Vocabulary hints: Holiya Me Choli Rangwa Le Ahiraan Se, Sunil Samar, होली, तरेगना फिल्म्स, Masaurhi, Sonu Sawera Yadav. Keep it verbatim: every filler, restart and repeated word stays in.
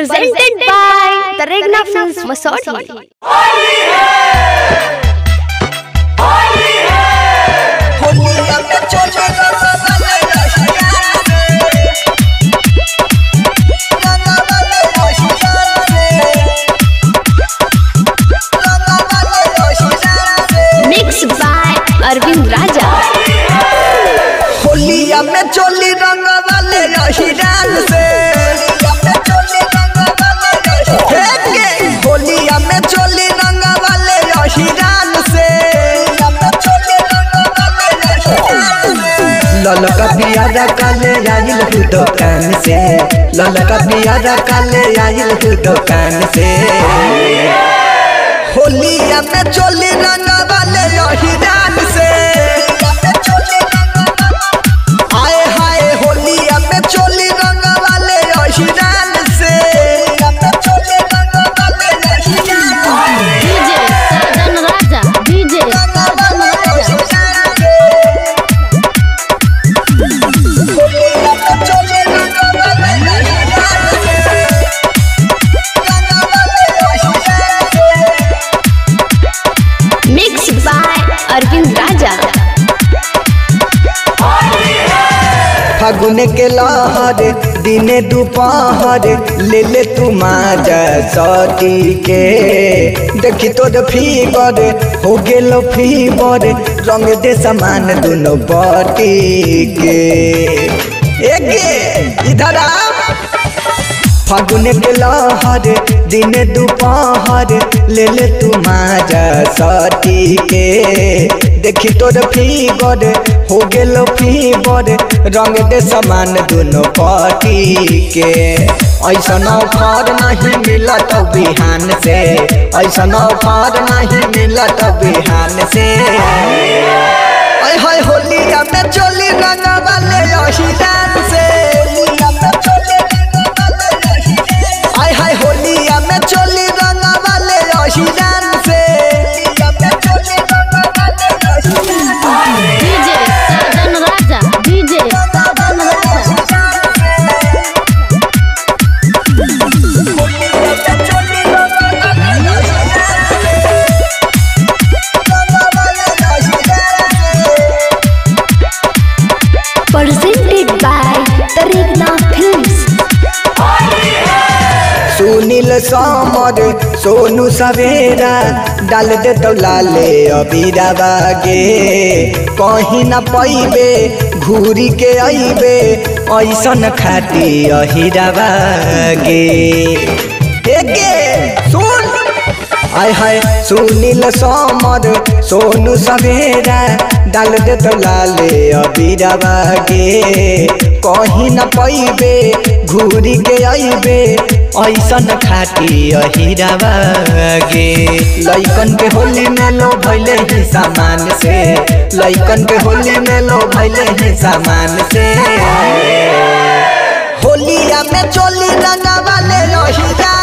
Presented by तरेगना फिल्म्स Masaurhi. मैं चोली रंग वाले हिरान से होलिया में चोली रंग वाले हिरान से ललका पियारा काले आइल तू दुकान से ललका पियारा काले आइल तू दुकान से होलिया में चोली रंग वाले हिरान से फागुन के लहर दिने दोपहर ले ले तू माजा सौती के देखी तोर फीवर हो गेलो फीवर रंग दे समान दोनों बटी के इधर आ। फागुन के लहर दिने दोपहर ले ले तू माजा सौती के देखी तोर फीवर हो गेलो फीवर रंग दे समान दोनों पार्टी के ऐसा ऑफर नहीं मिला तो बिहान से ऐसा ऑफर नहीं मिला तो बिहान से होलिया में चोली रंग वाले हिरान से होलिया में चोली रंग वाले हिरान से सुनील समर सोनू सवेरा डाल दे तो लाले अबीरावा गे कहीं ना पैबे घूरी के अबे ऐसन खाती अहिरावा गे सुन आय हाय सुनील समर सोनू सवेरा डाल दे तो लाले अबीरावा गे कहीं ना पैबे घूरी के अबे ऐसन खाती अहिरावा गे लइकन के होली में लो भैले ही सामान से लइकन के होली में लो भैले ही सामान से होलिया में चोली रंग वाले हिरान